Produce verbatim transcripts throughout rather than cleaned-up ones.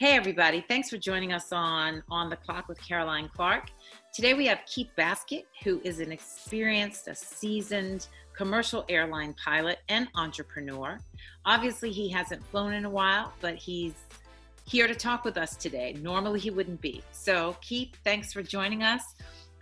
Hey everybody, thanks for joining us on On the Clock with Caroline Clark. Today we have Keith Baskett, who is an experienced, a seasoned commercial airline pilot and entrepreneur. Obviously he hasn't flown in a while, but he's here to talk with us today. Normally he wouldn't be. So Keith, thanks for joining us.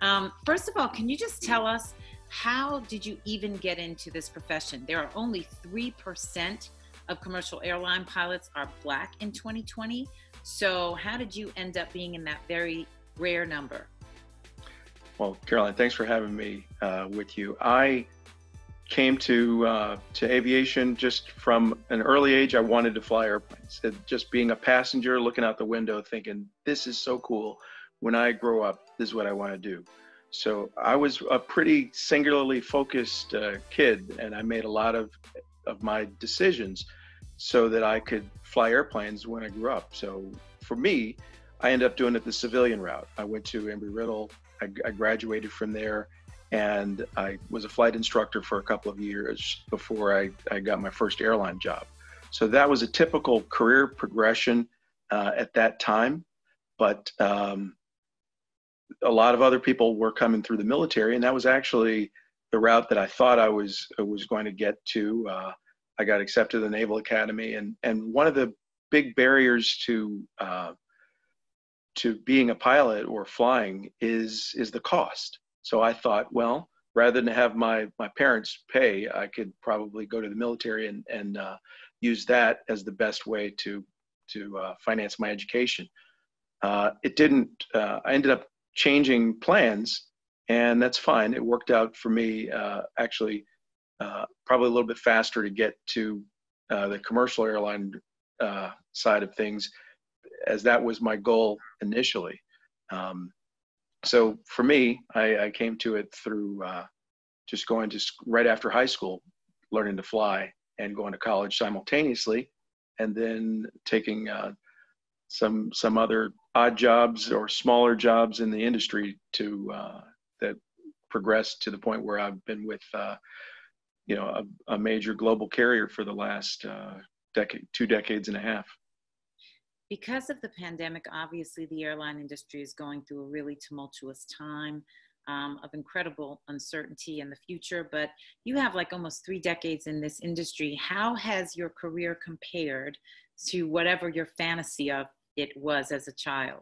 Um, first of all, can you just tell us, how did you even get into this profession? There are only three percent of commercial airline pilots are Black in twenty twenty. So how did you end up being in that very rare number? Well, Caroline, thanks for having me uh, with you. I came to uh, to aviation just from an early age. I wanted to fly airplanes. Just being a passenger, looking out the window, thinking, this is so cool. When I grow up, this is what I want to do. So I was a pretty singularly focused uh, kid, and I made a lot of of my decisions so that I could fly airplanes when I grew up. So for me, I ended up doing it the civilian route. I went to Embry-Riddle, I, I graduated from there, and I was a flight instructor for a couple of years before I, I got my first airline job. So that was a typical career progression uh, at that time, but um, a lot of other people were coming through the military, and that was actually the route that I thought I was was going to get to. Uh, I got accepted to the Naval Academy, and and one of the big barriers to uh, to being a pilot or flying is is the cost. So I thought, well, rather than have my my parents pay, I could probably go to the military and and uh, use that as the best way to to uh, finance my education. Uh, it didn't. Uh, I ended up changing plans. And that's fine. It worked out for me, uh, actually, uh, probably a little bit faster to get to uh, the commercial airline uh, side of things, as that was my goal initially. Um, so for me, I, I came to it through uh, just going to sc- right after high school, learning to fly and going to college simultaneously, and then taking uh, some some other odd jobs or smaller jobs in the industry to uh, that progressed to the point where I've been with, uh, you know, a, a major global carrier for the last uh, decade, two decades and a half. Because of the pandemic, obviously the airline industry is going through a really tumultuous time um, of incredible uncertainty in the future, but you have like almost three decades in this industry. How has your career compared to whatever your fantasy of it was as a child?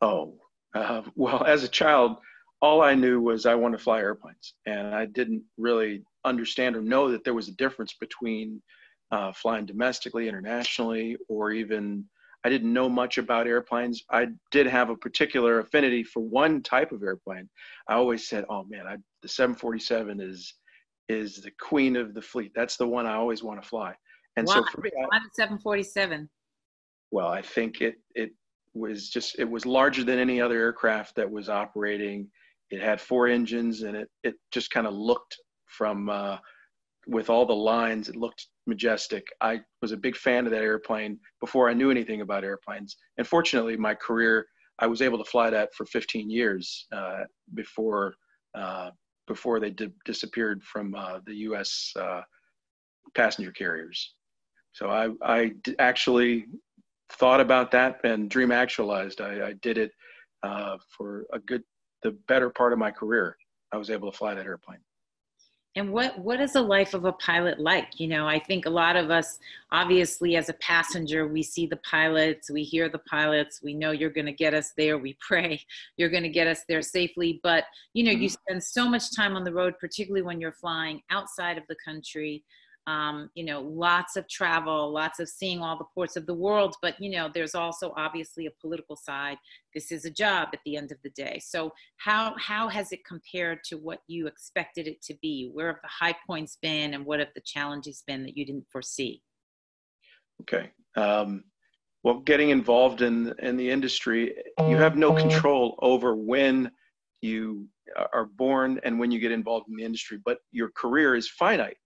Oh, uh, well, as a child, all I knew was I wanted to fly airplanes, and I didn't really understand or know that there was a difference between uh, flying domestically, internationally, or even, I didn't know much about airplanes. I did have a particular affinity for one type of airplane. I always said, oh man, I, the seven forty-seven is is the queen of the fleet. That's the one I always want to fly. And why? So for me, I, why the seven forty-seven? Well, I think it it was just, it was larger than any other aircraft that was operating. It had four engines, and it, it just kind of looked from, uh, with all the lines, it looked majestic. I was a big fan of that airplane before I knew anything about airplanes. And fortunately, my career, I was able to fly that for fifteen years uh, before uh, before they did, disappeared from uh, the U S uh, passenger carriers. So I, I actually thought about that and dream actualized. I, I did it uh, for a good, the better part of my career. I was able to fly that airplane. And what, what is the life of a pilot like? You know, I think a lot of us, obviously as a passenger, we see the pilots, we hear the pilots, we know you're going to get us there. We pray you're going to get us there safely. But, you know, mm-hmm. you spend so much time on the road, particularly when you're flying outside of the country. Um, you know, lots of travel, lots of seeing all the ports of the world, but, you know, there's also obviously a political side. This is a job at the end of the day. So how, how has it compared to what you expected it to be? Where have the high points been, and what have the challenges been that you didn't foresee? Okay. Um, well, getting involved in, in the industry, you have no control over when you are born and when you get involved in the industry, but your career is finite.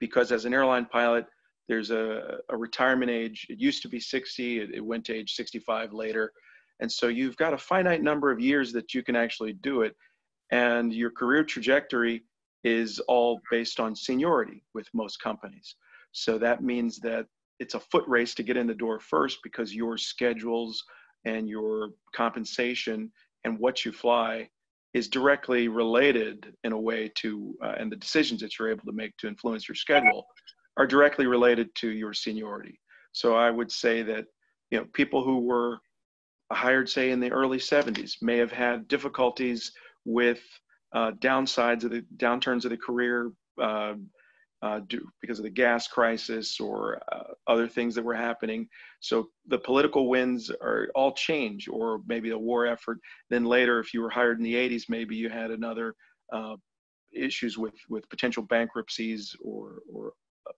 Because as an airline pilot, there's a, a retirement age. It used to be sixty, it, it went to age sixty-five later. And so you've got a finite number of years that you can actually do it. And your career trajectory is all based on seniority with most companies. So that means that it's a foot race to get in the door first, because your schedules and your compensation and what you fly is directly related in a way to, uh, and the decisions that you're able to make to influence your schedule are directly related to your seniority. So I would say that, you know, people who were hired, say, in the early seventies may have had difficulties with uh, downsides of the downturns of the career uh, uh, due, because of the gas crisis or uh, other things that were happening. So the political winds are all change, or maybe a war effort. Then later, if you were hired in the eighties, maybe you had another uh, issues with, with potential bankruptcies or, or,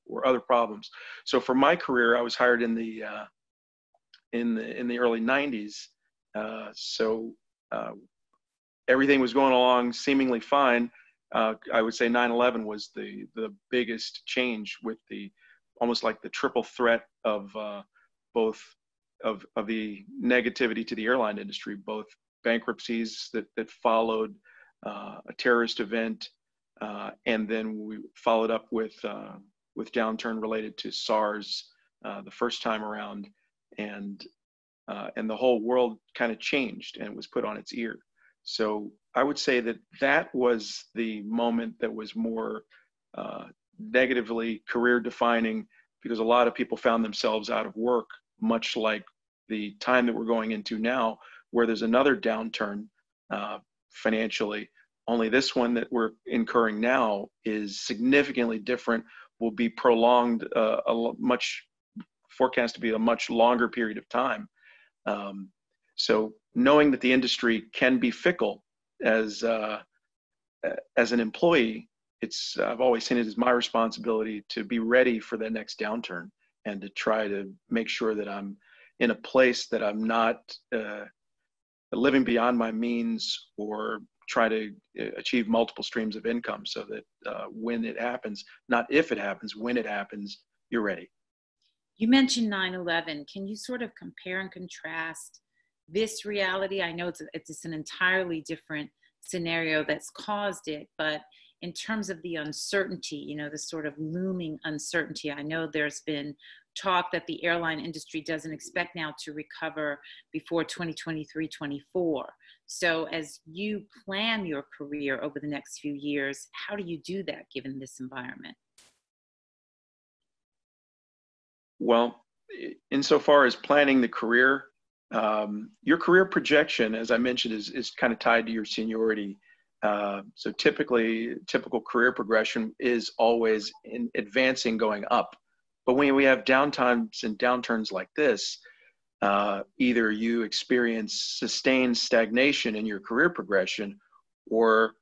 or other problems. So for my career, I was hired in the uh, in the in the early nineties, uh, so uh, everything was going along seemingly fine. Uh, I would say nine eleven was the the biggest change, with the almost like the triple threat of uh, both of of the negativity to the airline industry, both bankruptcies that that followed uh, a terrorist event, uh, and then we followed up with uh, with downturn related to SARS uh, the first time around. And uh, and the whole world kind of changed and was put on its ear. So I would say that that was the moment that was more uh, negatively career defining, because a lot of people found themselves out of work, much like the time that we're going into now, where there's another downturn uh, financially. Only this one that we're incurring now is significantly different, will be prolonged uh, a much forecast to be a much longer period of time. Um, so knowing that the industry can be fickle, as uh, as an employee, it's I've always seen it as my responsibility to be ready for the next downturn and to try to make sure that I'm in a place that I'm not uh, living beyond my means, or try to achieve multiple streams of income, so that uh, when it happens, not if it happens, when it happens, you're ready. You mentioned nine eleven. Can you sort of compare and contrast this reality? I know it's, it's an entirely different scenario that's caused it, but in terms of the uncertainty, you know, the sort of looming uncertainty, I know there's been talk that the airline industry doesn't expect now to recover before twenty twenty-three, twenty-four. So as you plan your career over the next few years, how do you do that given this environment? Well, insofar as planning the career, um, your career projection, as I mentioned, is, is kind of tied to your seniority. Uh, so typically, typical career progression is always in advancing, going up. But when we have downtimes and downturns like this, uh, either you experience sustained stagnation in your career progression, or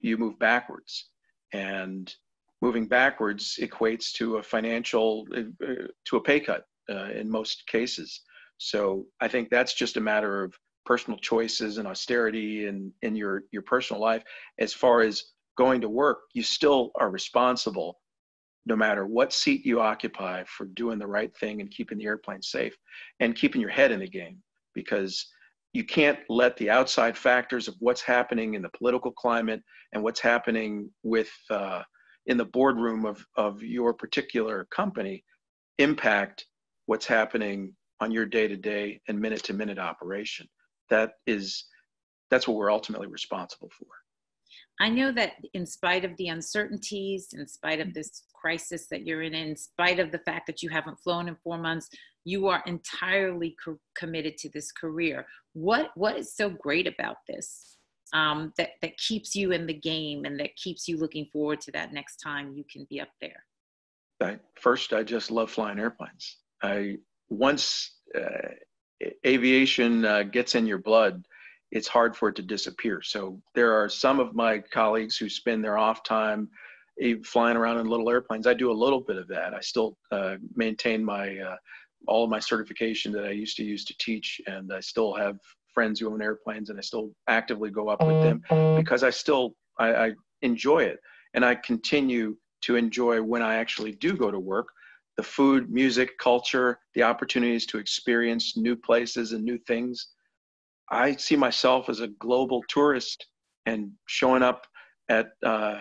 you move backwards. And moving backwards equates to a financial, uh, to a pay cut uh, in most cases. So I think that's just a matter of personal choices and austerity and in, in your, your personal life. As far as going to work, you still are responsible, no matter what seat you occupy, for doing the right thing and keeping the airplane safe and keeping your head in the game, because you can't let the outside factors of what's happening in the political climate and what's happening with, uh, in the boardroom of, of your particular company impact what's happening on your day-to-day and minute-to-minute operation. That is, that's what we're ultimately responsible for. I know that in spite of the uncertainties, in spite of this crisis that you're in, in spite of the fact that you haven't flown in four months, you are entirely co- committed to this career. What, what is so great about this? Um, that, that keeps you in the game and that keeps you looking forward to that next time you can be up there? I, first, I just love flying airplanes. I once uh, aviation uh, gets in your blood, it's hard for it to disappear. So there are some of my colleagues who spend their off time flying around in little airplanes. I do a little bit of that. I still uh, maintain my uh, all of my certification that I used to use to teach, and I still have friends who own airplanes, and I still actively go up with them, because I still, I, I enjoy it. And I continue to enjoy, when I actually do go to work, the food, music, culture, the opportunities to experience new places and new things. I see myself as a global tourist, and showing up at, uh,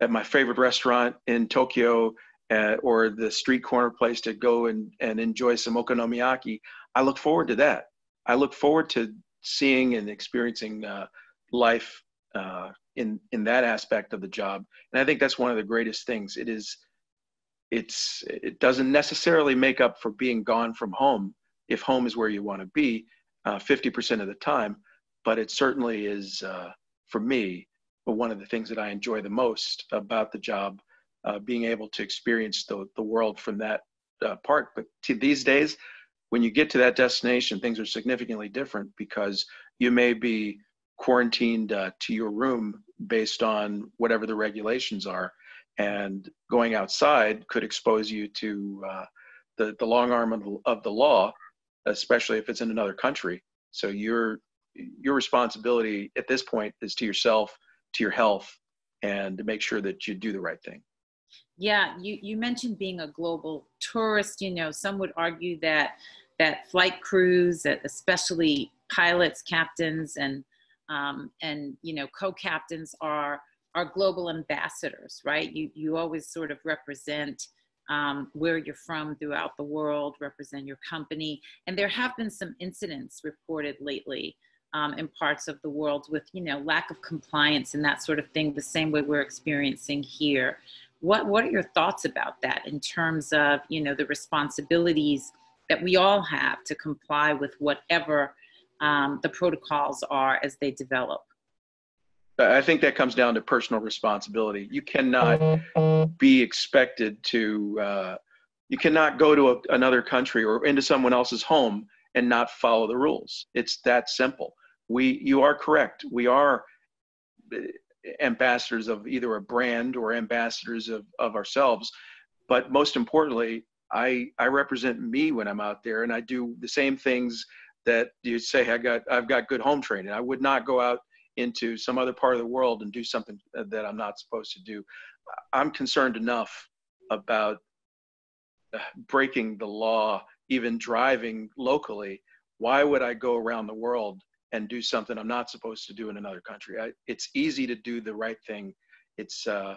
at my favorite restaurant in Tokyo uh, or the street corner place to go and, and enjoy some okonomiyaki, I look forward to that. I look forward to seeing and experiencing uh, life uh, in in that aspect of the job. And I think that's one of the greatest things. It is, it's, it doesn't necessarily make up for being gone from home, if home is where you want to be uh, fifty percent of the time, but it certainly is, uh, for me, one of the things that I enjoy the most about the job, uh, being able to experience the, the world from that uh, part. But to these days, when you get to that destination, things are significantly different because you may be quarantined uh, to your room based on whatever the regulations are, and going outside could expose you to uh, the, the long arm of the, of the law, especially if it's in another country. So your, your responsibility at this point is to yourself, to your health, and to make sure that you do the right thing. Yeah, you, you mentioned being a global tourist. You know, some would argue that that flight crews, especially pilots, captains, and um, and you know, co-captains are are global ambassadors, right? You you always sort of represent um, where you're from throughout the world, represent your company, and there have been some incidents reported lately Um, in parts of the world with, you know, lack of compliance and that sort of thing, the same way we're experiencing here. What, what are your thoughts about that in terms of, you know, the responsibilities that we all have to comply with whatever um, the protocols are as they develop? I think that comes down to personal responsibility. You cannot be expected to, uh, you cannot go to a, another country or into someone else's home and not follow the rules. It's that simple. We, you are correct. We are ambassadors of either a brand or ambassadors of, of ourselves. But most importantly, I, I represent me when I'm out there, and I do the same things that you say, I got, I've got good home training. I would not go out into some other part of the world and do something that I'm not supposed to do. I'm concerned enough about breaking the law, even driving locally. Why would I go around the world and do something I'm not supposed to do in another country? I, it's easy to do the right thing. It's, uh,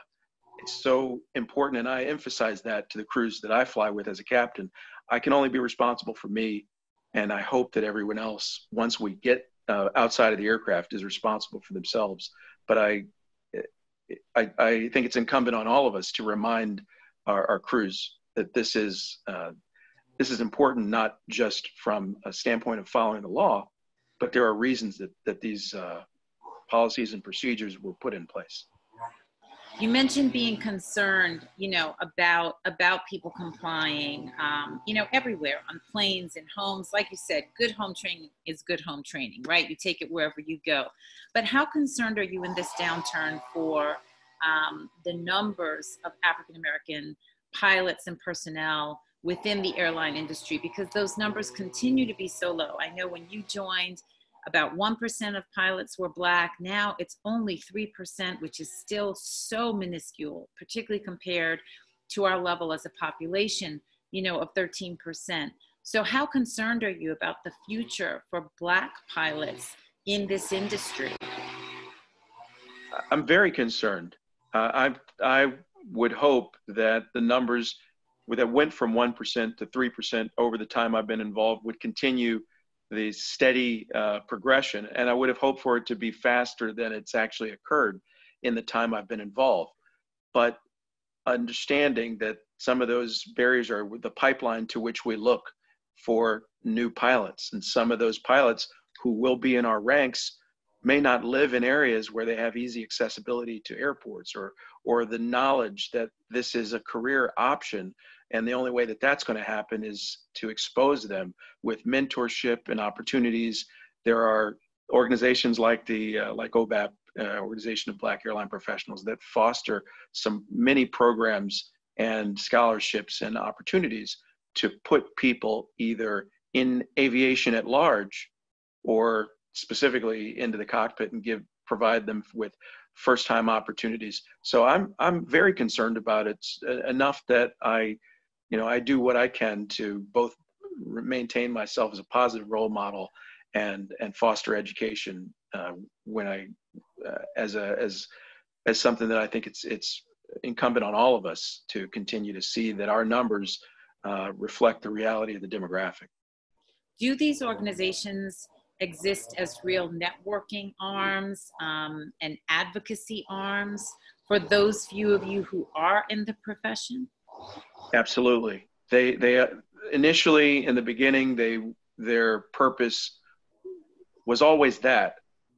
it's so important, and I emphasize that to the crews that I fly with as a captain. I can only be responsible for me, and I hope that everyone else, once we get uh, outside of the aircraft, is responsible for themselves. But I, I, I think it's incumbent on all of us to remind our, our crews that this is uh, This is important, not just from a standpoint of following the law, but there are reasons that, that these uh, policies and procedures were put in place. You mentioned being concerned, you know, about, about people complying, um, you know, everywhere, on planes and homes. Like you said, good home training is good home training, right? You take it wherever you go. But how concerned are you in this downturn for um, the numbers of African-American pilots and personnel within the airline industry, because those numbers continue to be so low? I know when you joined, about one percent of pilots were Black. Now it's only three percent, which is still so minuscule, particularly compared to our level as a population, you know, of thirteen percent. So how concerned are you about the future for Black pilots in this industry? I'm very concerned. Uh, I, I would hope that the numbers that went from one percent to three percent over the time I've been involved would continue the steady uh, progression. And I would have hoped for it to be faster than it's actually occurred in the time I've been involved. But understanding that some of those barriers are the pipeline to which we look for new pilots. And some of those pilots who will be in our ranks may not live in areas where they have easy accessibility to airports or, or the knowledge that this is a career option. And the only way that that's going to happen is to expose them with mentorship and opportunities. There are organizations like the uh, like O B A P, uh, Organization of Black Airline Professionals, that foster some many programs and scholarships and opportunities to put people either in aviation at large or specifically into the cockpit and give provide them with first-time opportunities. So I'm I'm very concerned about it, enough that I, you know, I do what I can to both maintain myself as a positive role model and and foster education uh, when I uh, as a as as something that I think it's it's incumbent on all of us to continue to see that our numbers uh, reflect the reality of the demographic. Do these organizations exist as real networking arms um, and advocacy arms for those few of you who are in the profession? Absolutely. They, they uh, initially in the beginning, they, their purpose was always that,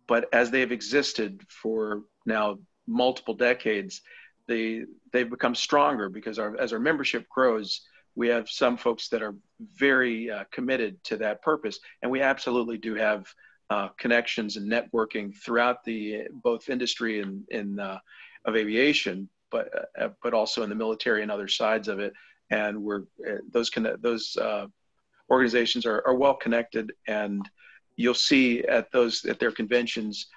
but as they have existed for now multiple decades, they, they've become stronger because our, as our membership grows, we have some folks that are very uh, committed to that purpose. And we absolutely do have uh, connections and networking throughout the, both industry and in, uh, of aviation, but, uh, but also in the military and other sides of it. And we're, uh, those, those uh, organizations are, are well connected, and you'll see at those, at their conventions,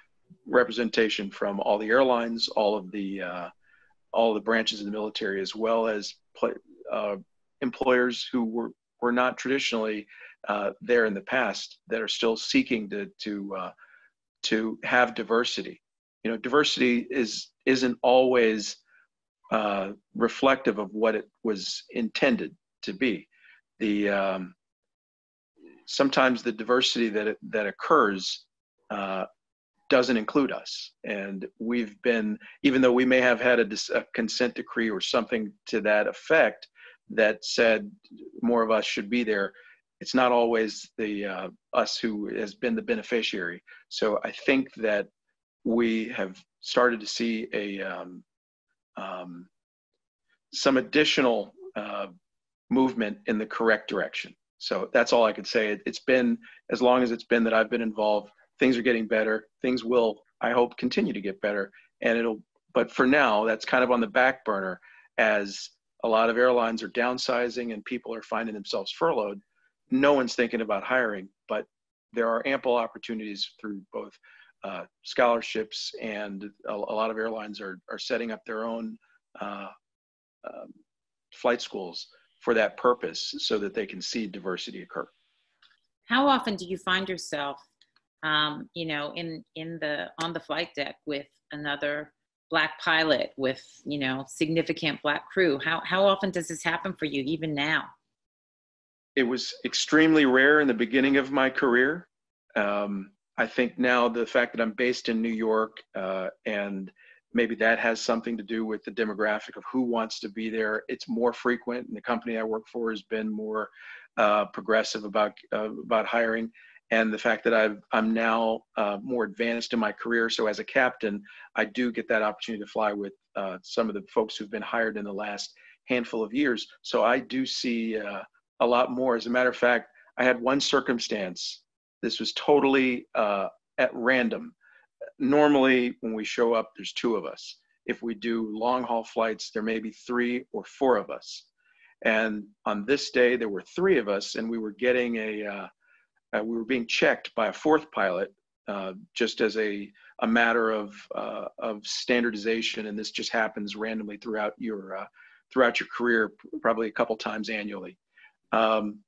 representation from all the airlines, all of the, uh, all the branches of the military, as well as play, uh, employers who were, were not traditionally uh, there in the past that are still seeking to, to, uh, to have diversity. You know, diversity is, isn't always uh, reflective of what it was intended to be. The, um, sometimes the diversity that, it, that occurs uh, doesn't include us. And we've been, even though we may have had a, a consent decree or something to that effect, that said more of us should be there, it's not always the uh, us who has been the beneficiary. So I think that we have started to see a um, um, some additional uh, movement in the correct direction. So that's all I could say. It, it's been, as long as it's been that I've been involved, things are getting better. Things will, I hope, continue to get better. And it'll, but for now, that's kind of on the back burner as a lot of airlines are downsizing and people are finding themselves furloughed. No one's thinking about hiring, but there are ample opportunities through both uh, scholarships, and a, a lot of airlines are, are setting up their own uh, um, flight schools for that purpose so that they can see diversity occur. How often do you find yourself, um, you know, in, in the, on the flight deck with another Black pilot with, you know, significant Black crew? How, how often does this happen for you, even now? It was extremely rare in the beginning of my career. Um, I think now the fact that I'm based in New York, uh, and maybe that has something to do with the demographic of who wants to be there, it's more frequent. And the company I work for has been more uh, progressive about, uh, about hiring. And the fact that I've, I'm now uh, more advanced in my career, so as a captain, I do get that opportunity to fly with uh, some of the folks who've been hired in the last handful of years. So I do see uh, a lot more. As a matter of fact, I had one circumstance. This was totally uh, at random. Normally, when we show up, there's two of us. If we do long-haul flights, there may be three or four of us. And on this day, there were three of us, and we were getting a... Uh, Uh, we were being checked by a fourth pilot, uh, just as a, a matter of, uh, of standardization, and this just happens randomly throughout your, uh, throughout your career, probably a couple times annually. Um,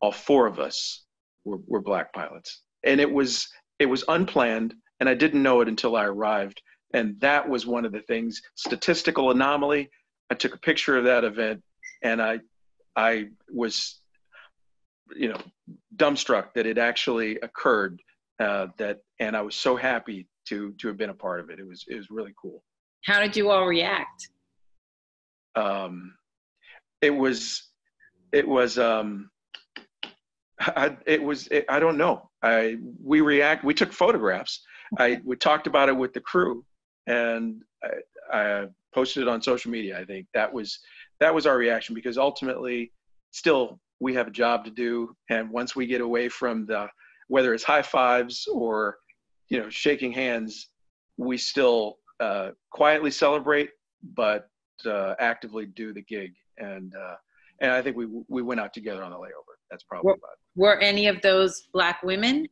all four of us were, were Black pilots. And it was, it was unplanned, and I didn't know it until I arrived, and that was one of the things, statistical anomaly. I took a picture of that event, and I, I was... you know, dumbstruck that it actually occurred, uh, that, and I was so happy to, to have been a part of it. It was, it was really cool. How did you all react? Um, it was, it was, um, I, it was, it, I don't know. I, we react, we took photographs. I, we talked about it with the crew, and I, I posted it on social media. I think that was, that was our reaction, because ultimately still, we have a job to do. And once we get away from the, whether it's high fives or, you know, shaking hands, we still uh, quietly celebrate, but uh, actively do the gig. And, uh, and I think we, we went out together on the layover. That's probably were, about it. Were any of those Black women?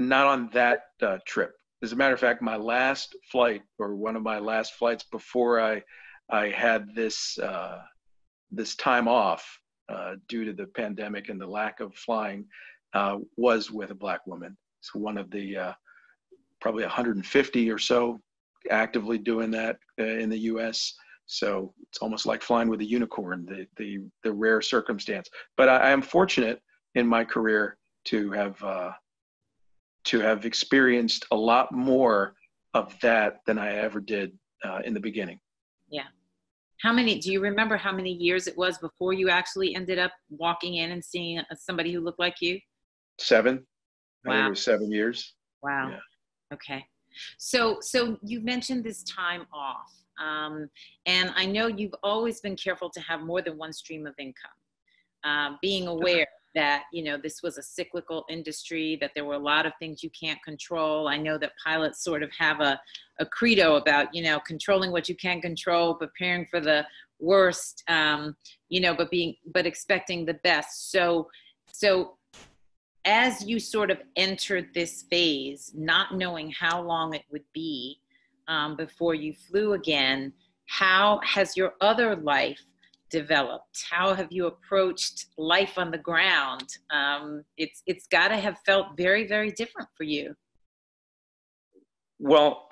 Not on that uh, trip. As a matter of fact, my last flight, or one of my last flights before I, I had this, uh, this time off, Uh, due to the pandemic and the lack of flying, uh, was with a Black woman. It's one of the uh, probably one hundred fifty or so actively doing that uh, in the U S So it's almost like flying with a unicorn, the, the, the rare circumstance. But I, I am fortunate in my career to have, uh, to have experienced a lot more of that than I ever did uh, in the beginning. Yeah. How many, do you remember how many years it was before you actually ended up walking in and seeing somebody who looked like you? Seven. Wow. I think it was seven years. Wow. Yeah. Okay. So, so you mentioned this time off. Um, and I know you've always been careful to have more than one stream of income, uh, being aware that, you know, this was a cyclical industry, that there were a lot of things you can't control. I know that pilots sort of have a, a credo about, you know, controlling what you can control, preparing for the worst, um, you know, but being, but expecting the best. So, so as you sort of entered this phase, not knowing how long it would be, Um, before you flew again, how has your other life developed? How have you approached life on the ground? Um, it's it's got to have felt very, very different for you. Well,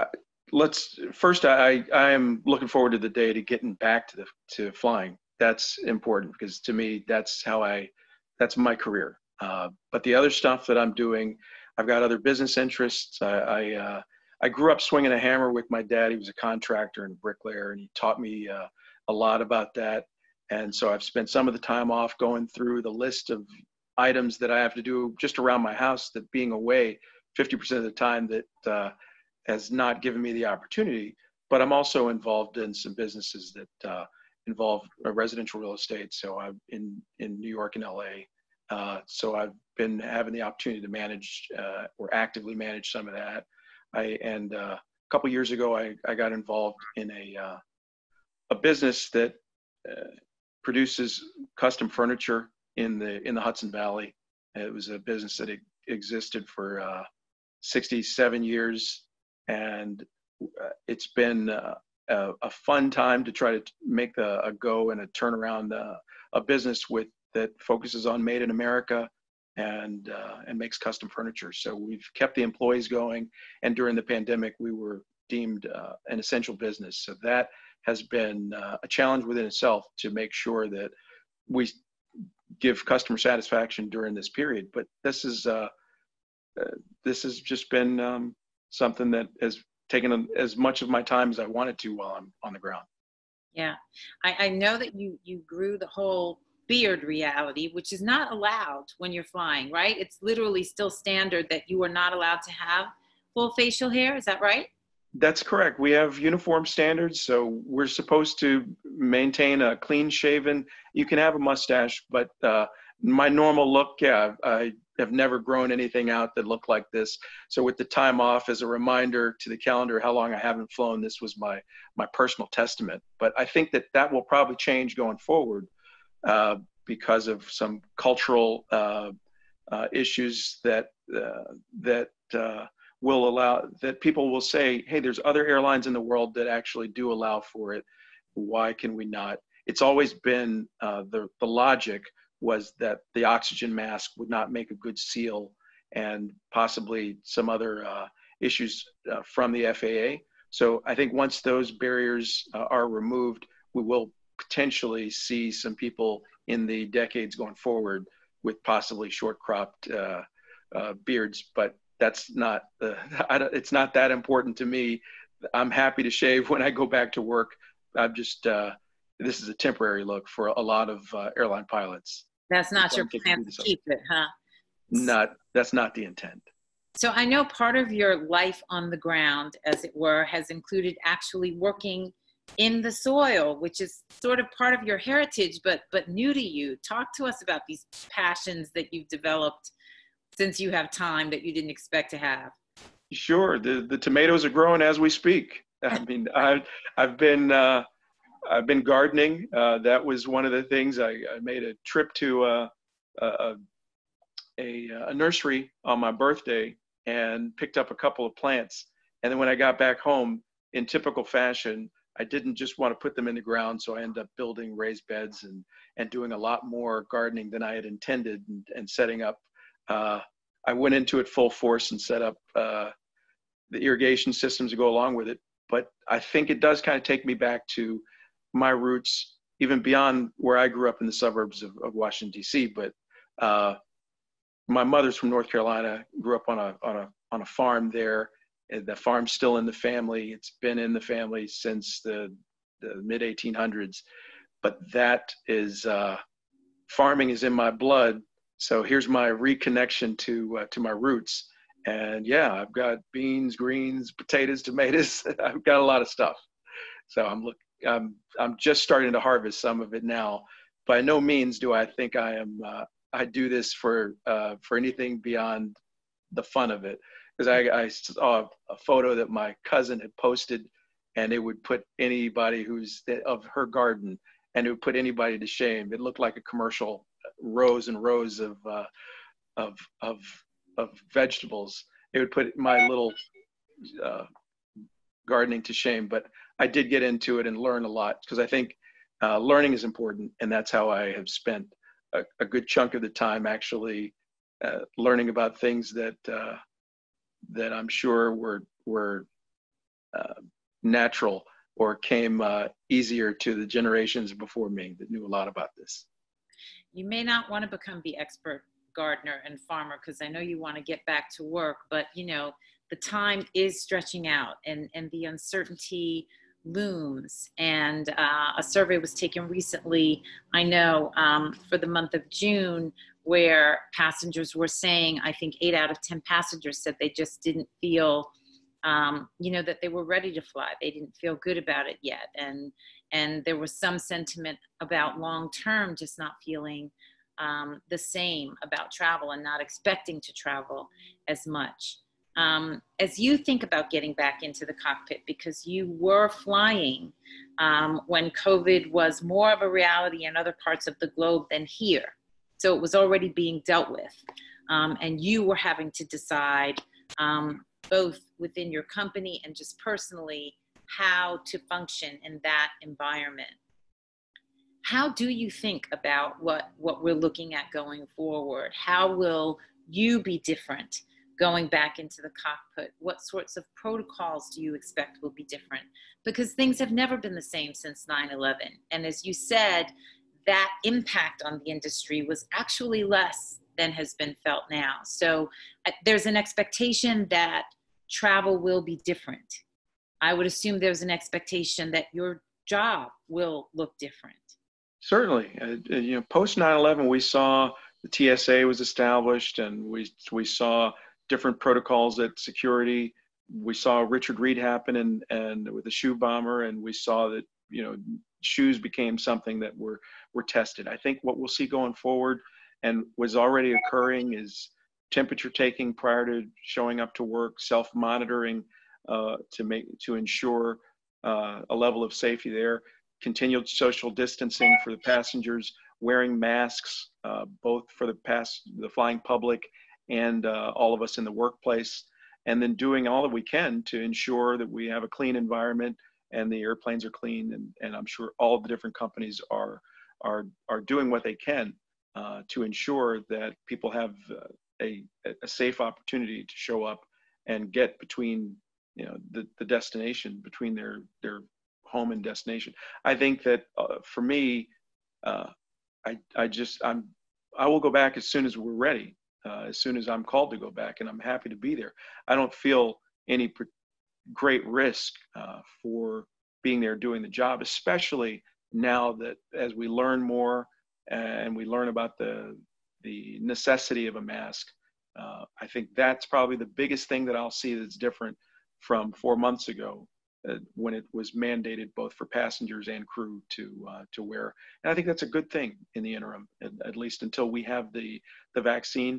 let's first, I, I am looking forward to the day to getting back to the, to flying. That's important because to me, that's how I, that's my career. Uh, but the other stuff that I'm doing, I've got other business interests. I, I uh, I grew up swinging a hammer with my dad. He was a contractor and bricklayer, and he taught me uh, a lot about that. And so I've spent some of the time off going through the list of items that I have to do just around my house that being away fifty percent of the time that uh, has not given me the opportunity. But I'm also involved in some businesses that uh, involve residential real estate. So I'm in, in New York and L A. Uh, so I've been having the opportunity to manage uh, or actively manage some of that. I, and uh, a couple of years ago, I, I got involved in a, uh, a business that uh, produces custom furniture in the, in the Hudson Valley. It was a business that existed for uh, sixty-seven years. And it's been uh, a, a fun time to try to make a, a go and a turnaround, uh, a business with that focuses on made in America. And, uh, and makes custom furniture. So we've kept the employees going. And during the pandemic, we were deemed uh, an essential business. So that has been uh, a challenge within itself to make sure that we give customer satisfaction during this period. But this is, uh, uh, this has just been um, something that has taken as much of my time as I wanted to while I'm on the ground. Yeah, I, I know that you, you grew the whole beard reality, which is not allowed when you're flying, right? It's literally still standard that you are not allowed to have full facial hair. Is that right? That's correct. We have uniform standards. So we're supposed to maintain a clean shaven. You can have a mustache, but uh, my normal look, yeah, I have never grown anything out that looked like this. So with the time off as a reminder to the calendar, how long I haven't flown, this was my, my personal testament. But I think that that will probably change going forward. Uh, because of some cultural uh, uh, issues that uh, that uh, will allow that people will say, hey, there's other airlines in the world that actually do allow for it. Why can we not? It's always been uh, the the logic was that the oxygen mask would not make a good seal, and possibly some other uh, issues uh, from the F A A. So I think once those barriers uh, are removed, we will potentially see some people in the decades going forward with possibly short cropped uh, uh, beards, but that's not, uh, I don't, it's not that important to me. I'm happy to shave when I go back to work. I'm just, uh, this is a temporary look for a lot of uh, airline pilots. That's not your plan to keep it, huh? Not, that's not the intent. So I know part of your life on the ground, as it were, has included actually working in the soil, which is sort of part of your heritage, but but new to you. Talk to us about these passions that you've developed since you have time that you didn't expect to have. Sure, the the tomatoes are growing as we speak. I mean, I I've been uh, I've been gardening. Uh, that was one of the things. I, I made a trip to uh, a, a a nursery on my birthday and picked up a couple of plants. And then when I got back home, in typical fashion, I didn't just want to put them in the ground, so I ended up building raised beds and, and doing a lot more gardening than I had intended and, and setting up. Uh, I went into it full force and set up uh, the irrigation systems to go along with it, But I think it does kind of take me back to my roots, even beyond where I grew up in the suburbs of, of Washington, D C. But uh, my mother's from North Carolina, grew up on a, on a, on a farm there. And the farm's still in the family. It's been in the family since the, the mid eighteen hundreds. But that is, uh, farming is in my blood. So here's my reconnection to, uh, to my roots. And yeah, I've got beans, greens, potatoes, tomatoes. I've got a lot of stuff. So I'm look, I'm, I'm just starting to harvest some of it now. By no means do I think I am, uh, I do this for, uh, for anything beyond the fun of it. Because I, I saw a photo that my cousin had posted, and it would put anybody who's of her garden, and it would put anybody to shame. It looked like a commercial, rows and rows of, uh, of, of, of vegetables. It would put my little uh, gardening to shame, but I did get into it and learn a lot, because I think uh, learning is important. And that's how I have spent a, a good chunk of the time, actually uh, learning about things that, uh, that I'm sure were, were uh, natural or came uh, easier to the generations before me that knew a lot about this. You may not want to become the expert gardener and farmer, because I know you want to get back to work, but you know, the time is stretching out, and, and the uncertainty looms. And uh, a survey was taken recently, I know, um, for the month of June, where passengers were saying, I think eight out of ten passengers said they just didn't feel, um, you know, that they were ready to fly. They didn't feel good about it yet. And, and there was some sentiment about long-term, just not feeling Um, the same about travel and not expecting to travel as much. Um, as you think about getting back into the cockpit, because you were flying um, when COVID was more of a reality in other parts of the globe than here. So it was already being dealt with. Um, and you were having to decide um, both within your company and just personally how to function in that environment. How do you think about what, what we're looking at going forward? How will you be different going back into the cockpit? What sorts of protocols do you expect will be different? Because things have never been the same since nine eleven. And as you said, that impact on the industry was actually less than has been felt now. So uh, there's an expectation that travel will be different. I would assume there's an expectation that your job will look different. Certainly, uh, you know, post nine eleven, we saw the T S A was established, and we we saw different protocols at security. We saw Richard Reed happen, and and with the shoe bomber, and we saw that, you know, shoes became something that were were tested. I think what we'll see going forward, and was already occurring, is temperature taking prior to showing up to work, self monitoring uh, to make to ensure uh, a level of safety there. Continued social distancing for the passengers, wearing masks, uh, both for the pass, the flying public and uh, all of us in the workplace, and then doing all that we can to ensure that we have a clean environment and the airplanes are clean. And, and I'm sure all the different companies are, are, are doing what they can uh, to ensure that people have uh, a, a safe opportunity to show up and get between, you know, the, the destination, between their, their home and destination. I think that uh, for me, uh, I, I just, I'm, I will go back as soon as we're ready, uh, as soon as I'm called to go back, and I'm happy to be there. I don't feel any great risk uh, for being there doing the job, especially now that as we learn more and we learn about the, the necessity of a mask. Uh, I think that's probably the biggest thing that I'll see that's different from four months ago, Uh, when it was mandated both for passengers and crew to uh, to wear. And I think that's a good thing in the interim, at, at least until we have the, the vaccine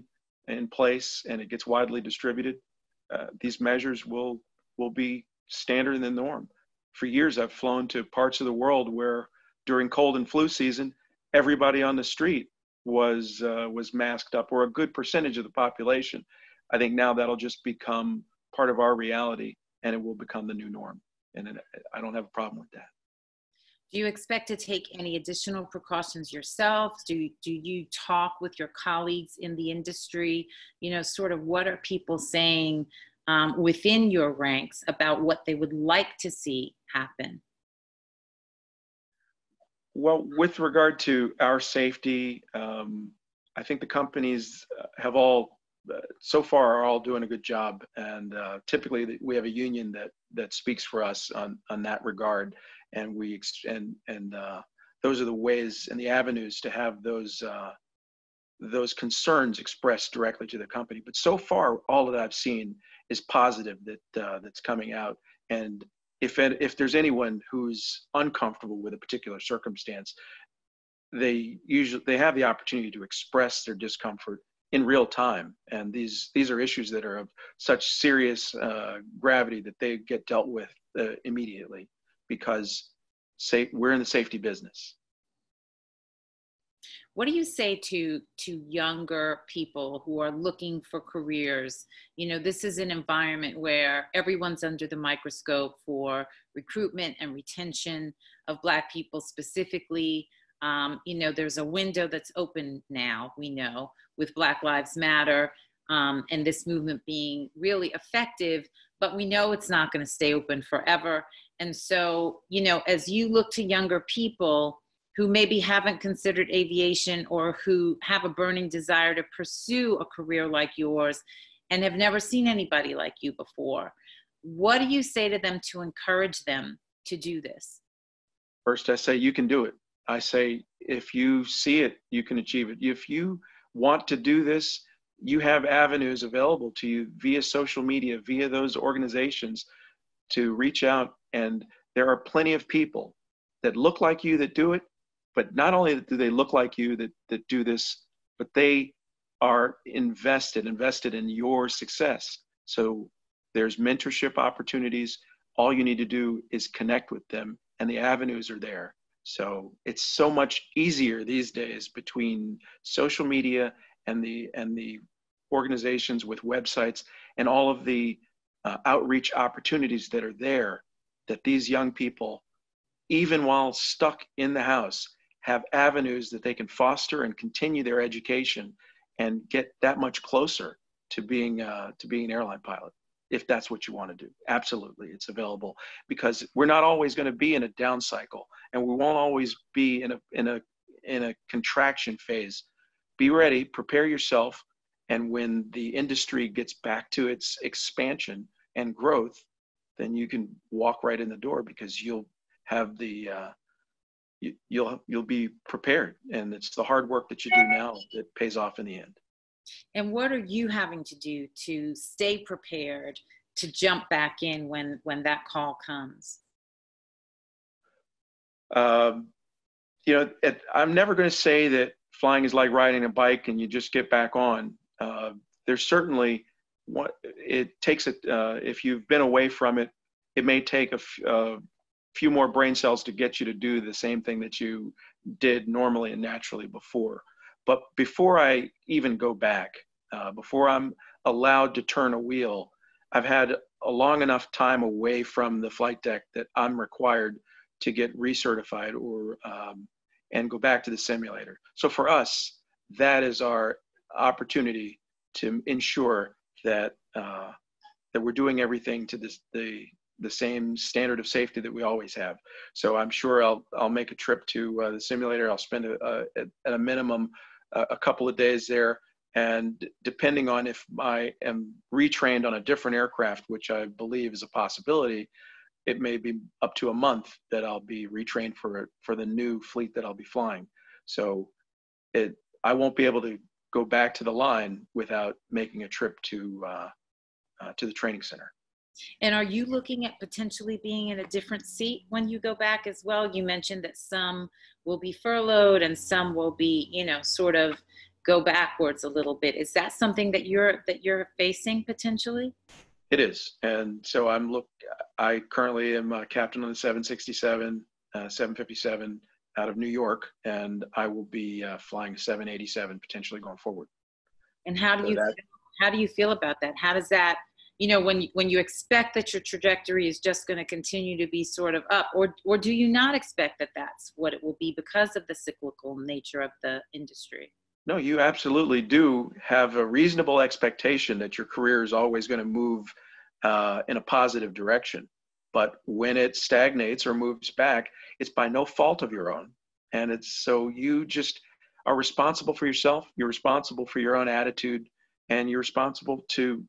in place and it gets widely distributed. Uh, these measures will, will be standard in the norm. For years, I've flown to parts of the world where during cold and flu season, everybody on the street was, uh, was masked up, or a good percentage of the population. I think now that'll just become part of our reality, and it will become the new norm. And it, I don't have a problem with that. Do you expect to take any additional precautions yourself? Do, do you talk with your colleagues in the industry? You know, sort of what are people saying um, within your ranks about what they would like to see happen? Well, with regard to our safety, um, I think the companies have all, uh, so far, are all doing a good job. And uh, typically, we have a union that that speaks for us on on that regard. And we ex and and uh, those are the ways and the avenues to have those uh, those concerns expressed directly to the company. But so far, all that I've seen is positive that uh, that's coming out. And If, if there's anyone who's uncomfortable with a particular circumstance, they usually they have the opportunity to express their discomfort in real time. And these, these are issues that are of such serious uh, gravity that they get dealt with uh, immediately, because say, we're in the safety business. What do you say to, to younger people who are looking for careers? You know, this is an environment where everyone's under the microscope for recruitment and retention of Black people specifically. Um, you know, there's a window that's open now, we know, with Black Lives Matter um, and this movement being really effective, but we know it's not going to stay open forever. And so, you know, as you look to younger people who maybe haven't considered aviation or who have a burning desire to pursue a career like yours and have never seen anybody like you before, what do you say to them to encourage them to do this? First, I say you can do it. I say if you see it, you can achieve it. If you want to do this, you have avenues available to you via social media, via those organizations, to reach out. And there are plenty of people that look like you that do it. But not only do they look like you that, that do this, but they are invested, invested in your success. So there's mentorship opportunities. All you need to do is connect with them, and the avenues are there. So it's so much easier these days between social media and the, and the organizations with websites and all of the uh, outreach opportunities that are there, that these young people, even while stuck in the house, have avenues that they can foster and continue their education and get that much closer to being, uh, to being an airline pilot, if that's what you want to do. Absolutely, it's available, because we're not always going to be in a down cycle, and we won't always be in a, in a, in a contraction phase. Be ready, prepare yourself, and when the industry gets back to its expansion and growth, then you can walk right in the door, because you'll have the, uh, you, you'll, you'll be prepared. And it's the hard work that you do now that pays off in the end. And what are you having to do to stay prepared to jump back in when, when that call comes? Um, you know, it, I'm never going to say that flying is like riding a bike and you just get back on. Uh, there's certainly what it takes. It, uh, if you've been away from it, it may take a few, uh, few more brain cells to get you to do the same thing that you did normally and naturally before. But before I even go back, uh, before I'm allowed to turn a wheel, I've had a long enough time away from the flight deck that I'm required to get recertified or um, and go back to the simulator. So for us, that is our opportunity to ensure that uh, that we're doing everything to this, the the same standard of safety that we always have. So I'm sure I'll, I'll make a trip to uh, the simulator. I'll spend a, a, at a minimum a, a couple of days there. And depending on if I am retrained on a different aircraft, which I believe is a possibility, it may be up to a month that I'll be retrained for, for the new fleet that I'll be flying. So it, I won't be able to go back to the line without making a trip to, uh, uh, to the training center. And are you looking at potentially being in a different seat when you go back as well? You mentioned that some will be furloughed and some will be, you know, sort of go backwards a little bit. Is that something that you're that you're facing potentially? It is, and so I'm look. I currently am a captain on the seven sixty-seven, uh, seven fifty-seven out of New York, and I will be uh, flying seven eighty-seven potentially going forward. And how do so you that, how do you feel about that? How does that? You know, when, when you expect that your trajectory is just going to continue to be sort of up, or, or do you not expect that that's what it will be because of the cyclical nature of the industry? No, you absolutely do have a reasonable expectation that your career is always going to move uh, in a positive direction. But when it stagnates or moves back, it's by no fault of your own. And it's so you just are responsible for yourself. You're responsible for your own attitude, and you're responsible to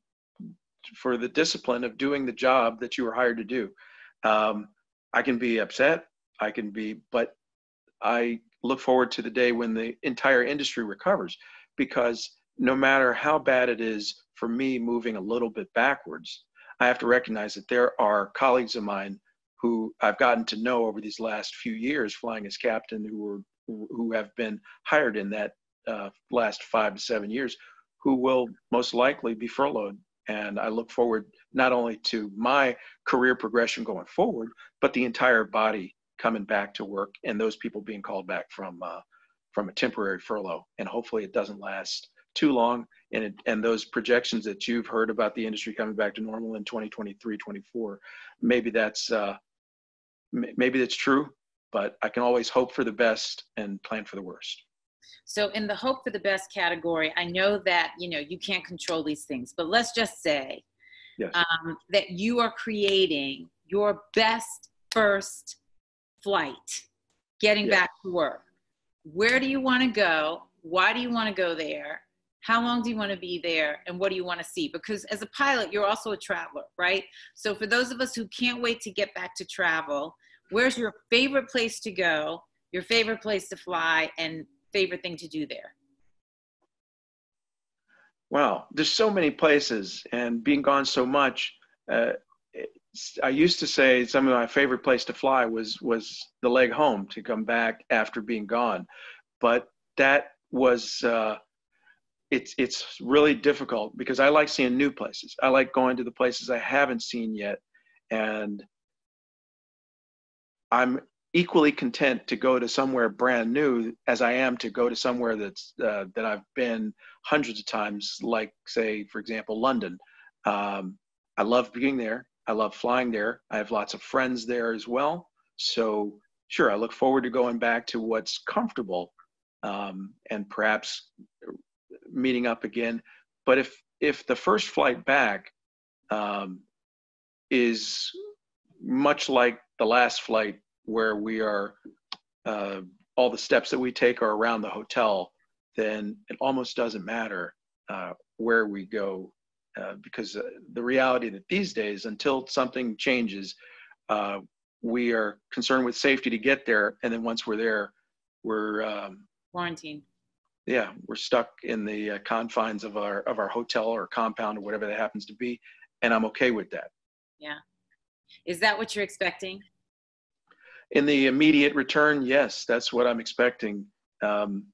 for the discipline of doing the job that you were hired to do. Um, I can be upset. I can be, but I look forward to the day when the entire industry recovers, because no matter how bad it is for me moving a little bit backwards, I have to recognize that there are colleagues of mine who I've gotten to know over these last few years flying as captain who were who have been hired in that uh, last five to seven years who will most likely be furloughed. And I look forward not only to my career progression going forward, but the entire body coming back to work and those people being called back from uh, from a temporary furlough. And hopefully it doesn't last too long. And it, and those projections that you've heard about the industry coming back to normal in twenty twenty-three, twenty-four, maybe that's uh, maybe that's true. But I can always hope for the best and plan for the worst. So in the hope for the best category, I know that, you know, you can't control these things, but let's just say yes. um, that you are creating your best first flight, getting yes. back to work. Where do you want to go? Why do you want to go there? How long do you want to be there? And what do you want to see? Because as a pilot, you're also a traveler, right? So for those of us who can't wait to get back to travel, where's your favorite place to go, your favorite place to fly, and favorite thing to do there? Wow, there's so many places, and being gone so much. Uh, I used to say some of my favorite place to fly was, was the leg home to come back after being gone. But that was, uh, it's, it's really difficult because I like seeing new places. I like going to the places I haven't seen yet. And I'm equally content to go to somewhere brand new as I am to go to somewhere that's uh, that I've been hundreds of times, like, say, for example, London. Um, I love being there. I love flying there. I have lots of friends there as well. So sure, I look forward to going back to what's comfortable um, and perhaps meeting up again. But if, if the first flight back um, is much like the last flight where we are, uh, all the steps that we take are around the hotel, then it almost doesn't matter uh, where we go uh, because uh, the reality that these days, until something changes, uh, we are concerned with safety to get there. And then once we're there, we're um, quarantined. Yeah, we're stuck in the uh, confines of our, of our hotel or compound or whatever that happens to be. And I'm okay with that. Yeah. Is that what you're expecting? In the immediate return, yes, that's what I'm expecting. Um,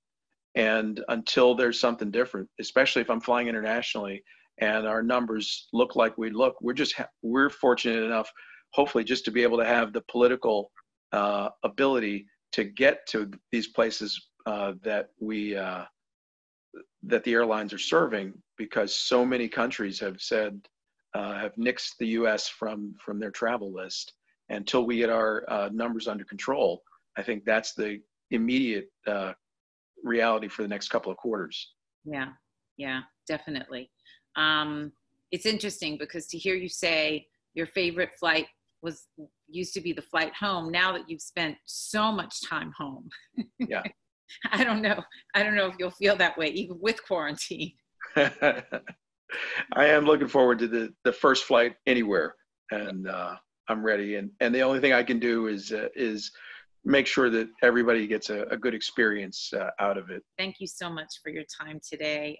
and until there's something different, especially if I'm flying internationally and our numbers look like we look, we're just, ha we're fortunate enough, hopefully, just to be able to have the political uh, ability to get to these places uh, that we, uh, that the airlines are serving, because so many countries have said, Uh, have nixed the U S from from their travel list. Until we get our uh, numbers under control, I think that's the immediate uh, reality for the next couple of quarters. Yeah, yeah, definitely. Um, it's interesting because to hear you say your favorite flight was used to be the flight home. Now that you've spent so much time home, yeah, I don't know. I don't know if you'll feel that way even with quarantine. I am looking forward to the, the first flight anywhere, and uh, I'm ready. And, and the only thing I can do is, uh, is make sure that everybody gets a, a good experience uh, out of it. Thank you so much for your time today.